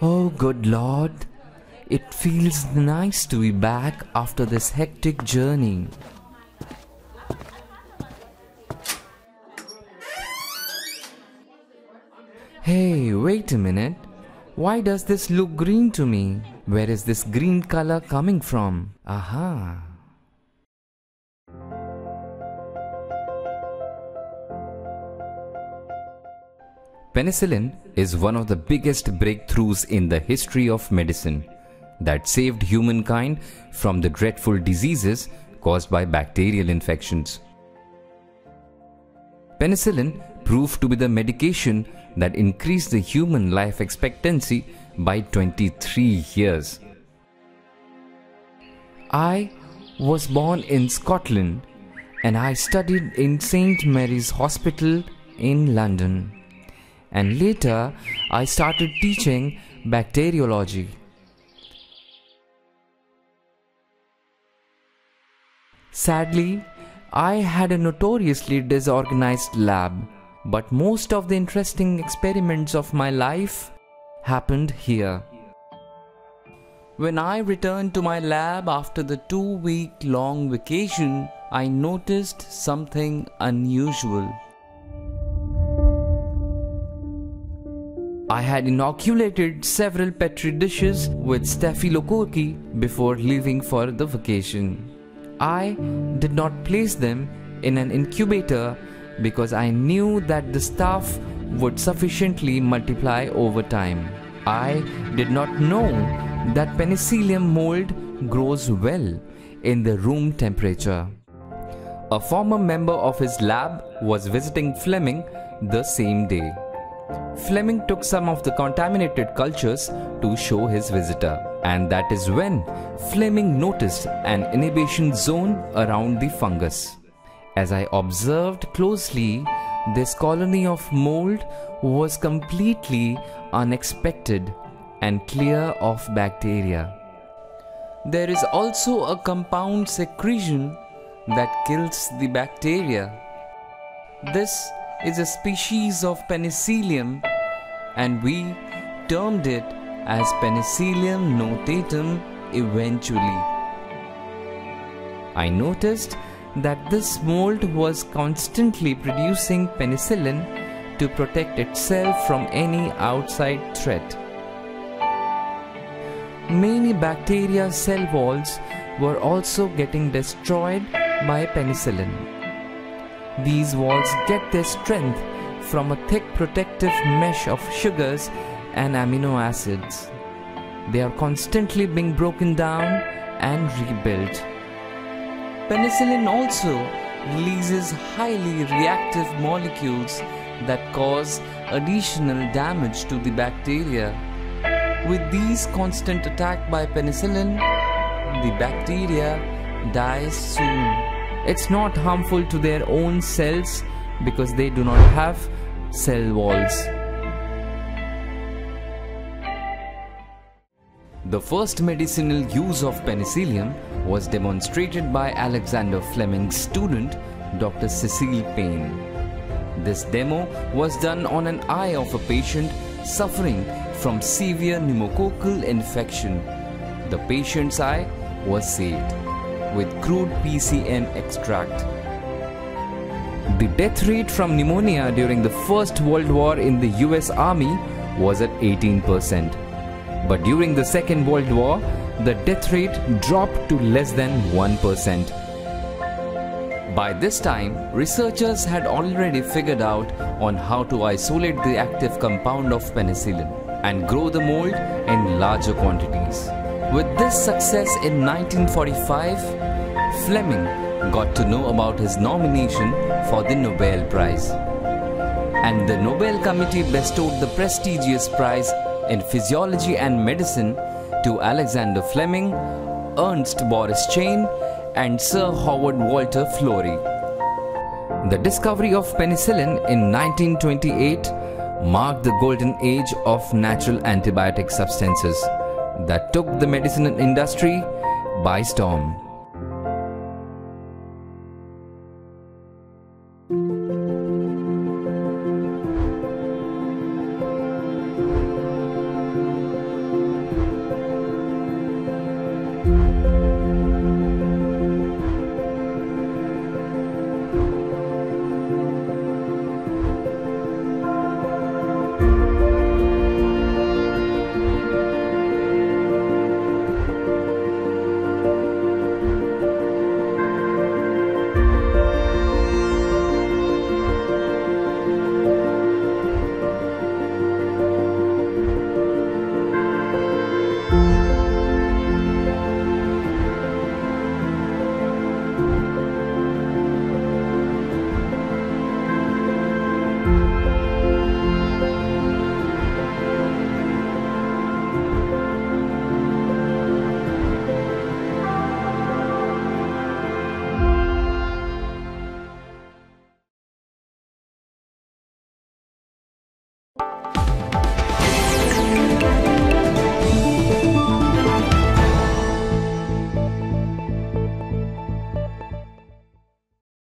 Oh, good Lord, it feels nice to be back after this hectic journey. Hey, wait a minute. Why does this look green to me? Where is this green color coming from? Aha! Penicillin is one of the biggest breakthroughs in the history of medicine that saved humankind from the dreadful diseases caused by bacterial infections. Penicillin proved to be the medication that increased the human life expectancy by 23 years. I was born in Scotland and I studied in St. Mary's Hospital in London. And later, I started teaching bacteriology. Sadly, I had a notoriously disorganized lab, but most of the interesting experiments of my life happened here. When I returned to my lab after the two-week-long vacation, I noticed something unusual. I had inoculated several Petri dishes with staphylococci before leaving for the vacation. I did not place them in an incubator because I knew that the staff would sufficiently multiply over time. I did not know that Penicillium mold grows well in the room temperature. A former member of his lab was visiting Fleming the same day. Fleming took some of the contaminated cultures to show his visitor, and that is when Fleming noticed an inhibition zone around the fungus. As I observed closely, this colony of mold was completely unexpected and clear of bacteria. There is also a compound secretion that kills the bacteria. This is a species of penicillium and we termed it as Penicillium notatum eventually. I noticed that this mold was constantly producing penicillin to protect itself from any outside threat. Many bacteria cell walls were also getting destroyed by penicillin. These walls get their strength from a thick protective mesh of sugars and amino acids. They are constantly being broken down and rebuilt. Penicillin also releases highly reactive molecules that cause additional damage to the bacteria. With these constant attacks by penicillin, the bacteria dies soon. It's not harmful to their own cells because they do not have cell walls. The first medicinal use of penicillium was demonstrated by Alexander Fleming's student, Dr. Cecil Payne. This demo was done on an eye of a patient suffering from severe pneumococcal infection. The patient's eye was saved with crude PCN extract. The death rate from pneumonia during the First World War in the US Army was at 18%. But during the Second World War, the death rate dropped to less than 1%. By this time, researchers had already figured out on how to isolate the active compound of penicillin and grow the mold in larger quantities. With this success in 1945, Fleming got to know about his nomination for the Nobel Prize. And the Nobel Committee bestowed the prestigious prize in physiology and medicine to Alexander Fleming, Ernst Boris Chain, and Sir Howard Walter Florey. The discovery of penicillin in 1928 marked the golden age of natural antibiotic substances that took the medicinal industry by storm.